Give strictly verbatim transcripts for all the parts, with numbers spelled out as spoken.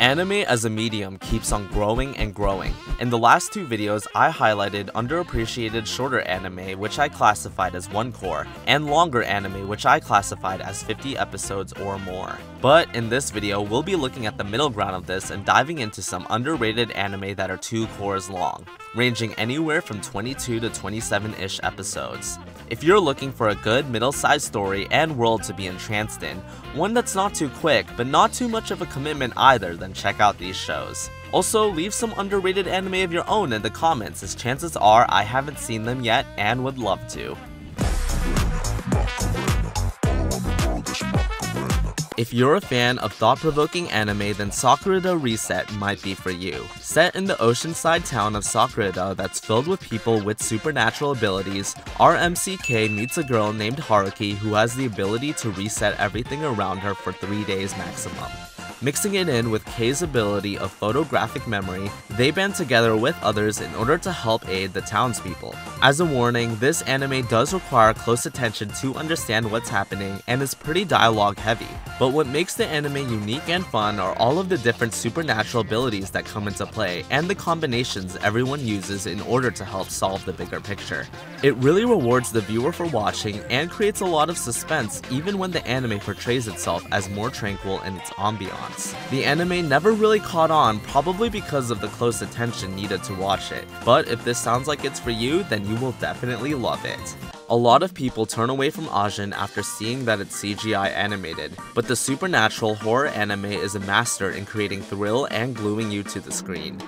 Anime as a medium keeps on growing and growing. In the last two videos, I highlighted underappreciated shorter anime, which I classified as one core, and longer anime, which I classified as fifty episodes or more. But in this video, we'll be looking at the middle ground of this and diving into some underrated anime that are two cores long, ranging anywhere from twenty-two to twenty-seven-ish episodes. If you're looking for a good middle-sized story and world to be entranced in, one that's not too quick but not too much of a commitment either, then check out these shows. Also, leave some underrated anime of your own in the comments, as chances are I haven't seen them yet and would love to. If you're a fan of thought-provoking anime, then Sakurada Reset might be for you. Set in the oceanside town of Sakurada that's filled with people with supernatural abilities, R M C K meets a girl named Haruki who has the ability to reset everything around her for three days maximum. Mixing it in with K's ability of photographic memory, they band together with others in order to help aid the townspeople. As a warning, this anime does require close attention to understand what's happening and is pretty dialogue heavy. But what makes the anime unique and fun are all of the different supernatural abilities that come into play and the combinations everyone uses in order to help solve the bigger picture. It really rewards the viewer for watching and creates a lot of suspense even when the anime portrays itself as more tranquil in its ambiance. The anime never really caught on, probably because of the close attention needed to watch it, but if this sounds like it's for you, then you will definitely love it. A lot of people turn away from Ajin after seeing that it's C G I animated, but the supernatural horror anime is a master in creating thrill and gluing you to the screen.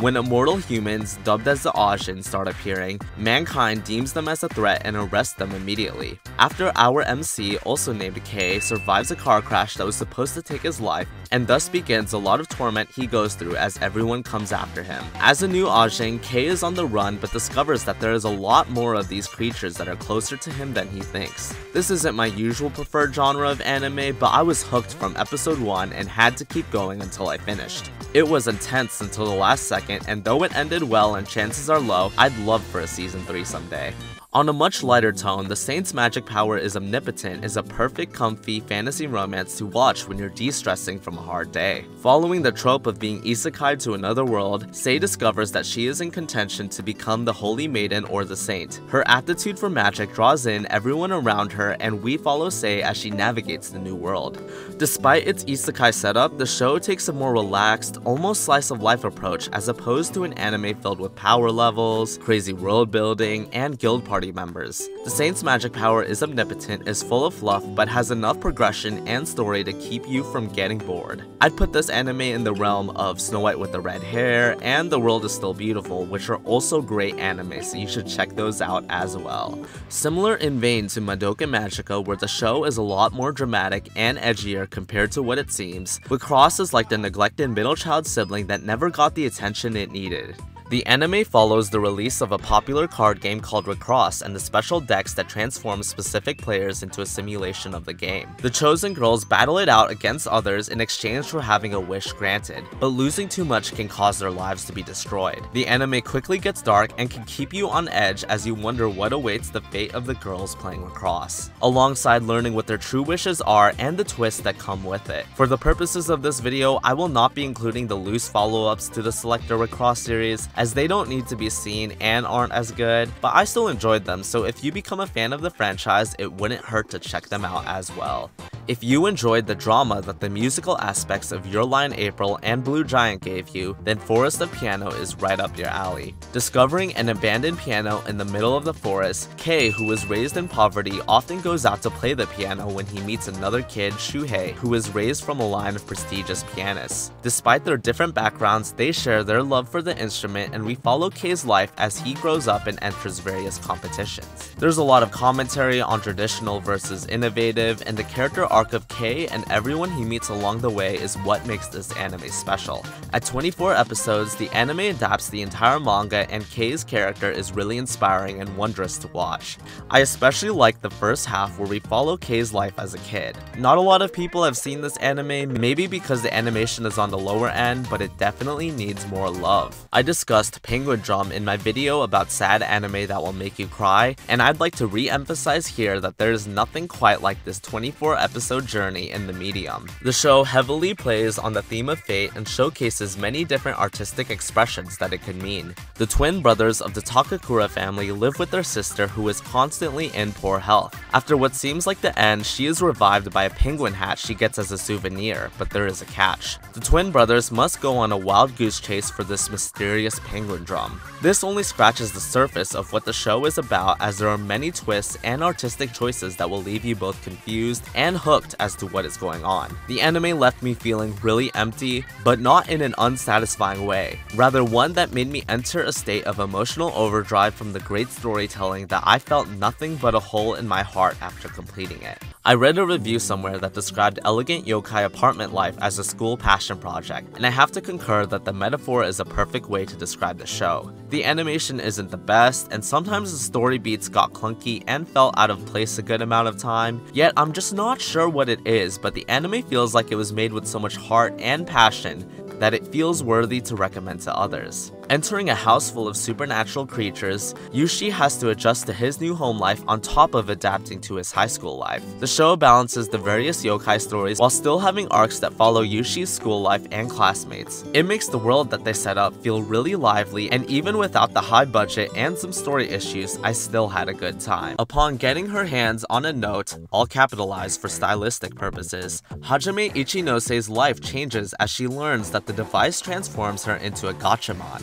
When immortal humans, dubbed as the Ajin, start appearing, mankind deems them as a threat and arrests them immediately. After our M C, also named K, survives a car crash that was supposed to take his life, and thus begins a lot of torment he goes through as everyone comes after him. As a new Ajin, K is on the run but discovers that there is a lot more of these creatures that are closer to him than he thinks. This isn't my usual preferred genre of anime, but I was hooked from episode one and had to keep going until I finished. It was intense until the last second, and though it ended well and chances are low, I'd love for a season three someday. On a much lighter tone, The Saint's Magic Power is Omnipotent is a perfect comfy fantasy romance to watch when you're de-stressing from a hard day. Following the trope of being isekai to another world, Sei discovers that she is in contention to become the Holy Maiden or the Saint. Her aptitude for magic draws in everyone around her, and we follow Sei as she navigates the new world. Despite its isekai setup, the show takes a more relaxed, almost slice-of-life approach as opposed to an anime filled with power levels, crazy world building, and guild parties members. The Saint's Magic Power is Omnipotent is full of fluff but has enough progression and story to keep you from getting bored. I'd put this anime in the realm of Snow White with the Red Hair and The World is Still Beautiful, which are also great anime, so you should check those out as well. Similar in vein to Madoka Magica, where the show is a lot more dramatic and edgier compared to what it seems, but Cross is like the neglected middle child sibling that never got the attention it needed. The anime follows the release of a popular card game called Re:Creators and the special decks that transform specific players into a simulation of the game. The chosen girls battle it out against others in exchange for having a wish granted, but losing too much can cause their lives to be destroyed. The anime quickly gets dark and can keep you on edge as you wonder what awaits the fate of the girls playing Re:Creators, alongside learning what their true wishes are and the twists that come with it. For the purposes of this video, I will not be including the loose follow-ups to the Selector WIXOSS series, as they don't need to be seen and aren't as good, but I still enjoyed them, so if you become a fan of the franchise, it wouldn't hurt to check them out as well. If you enjoyed the drama that the musical aspects of Your Lie in April and Blue Giant gave you, then Forest of Piano is right up your alley. Discovering an abandoned piano in the middle of the forest, Kei, who was raised in poverty, often goes out to play the piano when he meets another kid, Shuhei, who is raised from a line of prestigious pianists. Despite their different backgrounds, they share their love for the instrument, and we follow K's life as he grows up and enters various competitions. There's a lot of commentary on traditional versus innovative, and the character arc of K and everyone he meets along the way is what makes this anime special. At twenty-four episodes, the anime adapts the entire manga, and K's character is really inspiring and wondrous to watch. I especially like the first half where we follow K's life as a kid. Not a lot of people have seen this anime, maybe because the animation is on the lower end, but it definitely needs more love. I discussed Penguindrum in my video about sad anime that will make you cry, and I'd like to re-emphasize here that there is nothing quite like this twenty-four episode Miso journey in the medium. The show heavily plays on the theme of fate and showcases many different artistic expressions that it could mean. The twin brothers of the Takakura family live with their sister who is constantly in poor health. After what seems like the end, she is revived by a penguin hat she gets as a souvenir, but there is a catch. The twin brothers must go on a wild goose chase for this mysterious Penguindrum. This only scratches the surface of what the show is about, as there are many twists and artistic choices that will leave you both confused and hooked as to what is going on. The anime left me feeling really empty, but not in an unsatisfying way, rather one that made me enter a state of emotional overdrive from the great storytelling that I felt nothing but a hole in my heart after completing it. I read a review somewhere that described Elegant Yokai Apartment Life as a school passion project, and I have to concur that the metaphor is a perfect way to describe the show. The animation isn't the best, and sometimes the story beats got clunky and fell out of place a good amount of time, yet I'm just not sure what it is, but the anime feels like it was made with so much heart and passion that it feels worthy to recommend to others. Entering a house full of supernatural creatures, Yushi has to adjust to his new home life on top of adapting to his high school life. The show balances the various yokai stories while still having arcs that follow Yushi's school life and classmates. It makes the world that they set up feel really lively, and even without the high budget and some story issues, I still had a good time. Upon getting her hands on a note, all capitalized for stylistic purposes, Hajime Ichinose's life changes as she learns that the device transforms her into a Gatchaman,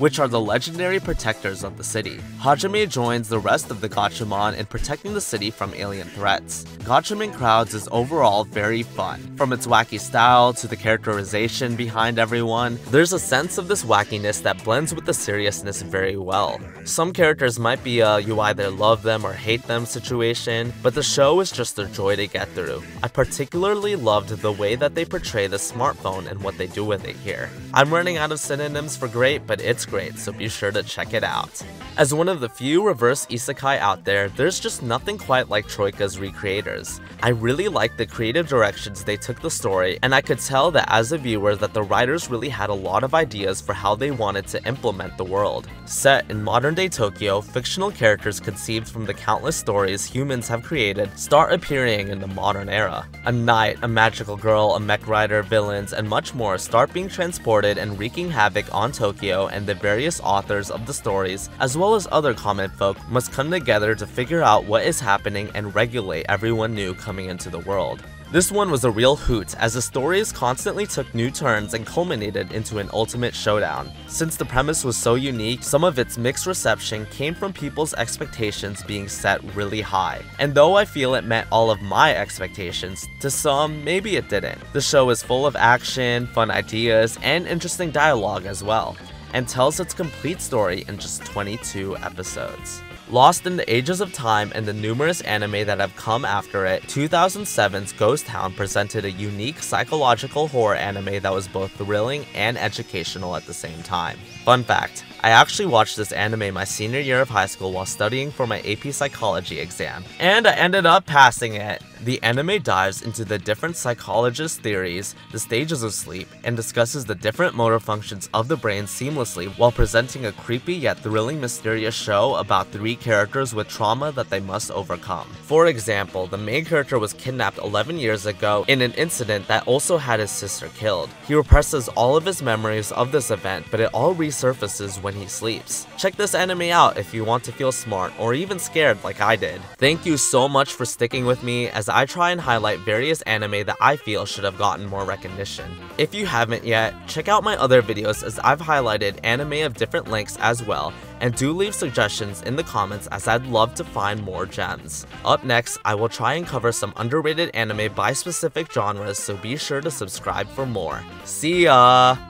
which are the legendary protectors of the city. Hajime joins the rest of the Gatchaman in protecting the city from alien threats. Gatchaman Crowds is overall very fun. From its wacky style to the characterization behind everyone, there's a sense of this wackiness that blends with the seriousness very well. Some characters might be a you either love them or hate them situation, but the show is just a joy to get through. I particularly loved the way that they portray the smartphone and what they do with it here. I'm running out of synonyms for great, but it's great, so be sure to check it out. As one of the few reverse isekai out there, there's just nothing quite like Troika's Re:Creators. I really liked the creative directions they took the story, and I could tell that as a viewer that the writers really had a lot of ideas for how they wanted to implement the world. Set in modern-day Tokyo, fictional characters conceived from the countless stories humans have created start appearing in the modern era. A knight, a magical girl, a mech rider, villains, and much more start being transported and wreaking havoc on Tokyo, and the various authors of the stories, as well as other common folk, must come together to figure out what is happening and regulate everyone new coming into the world. This one was a real hoot, as the stories constantly took new turns and culminated into an ultimate showdown. Since the premise was so unique, some of its mixed reception came from people's expectations being set really high. And though I feel it met all of my expectations, to some, maybe it didn't. The show is full of action, fun ideas, and interesting dialogue as well, and tells its complete story in just twenty-two episodes. Lost in the ages of time and the numerous anime that have come after it, two thousand seven's Ghost Hound presented a unique psychological horror anime that was both thrilling and educational at the same time. Fun fact, I actually watched this anime my senior year of high school while studying for my A P psychology exam, and I ended up passing it. The anime dives into the different psychologists' theories, the stages of sleep, and discusses the different motor functions of the brain seamlessly while presenting a creepy yet thrilling mysterious show about three characters with trauma that they must overcome. For example, the main character was kidnapped eleven years ago in an incident that also had his sister killed. He represses all of his memories of this event, but it all resurfaces when he sleeps. Check this anime out if you want to feel smart or even scared like I did. Thank you so much for sticking with me as I try and highlight various anime that I feel should have gotten more recognition. If you haven't yet, check out my other videos as I've highlighted anime of different lengths as well, and do leave suggestions in the comments as I'd love to find more gems. Up next, I will try and cover some underrated anime by specific genres, so be sure to subscribe for more. See ya!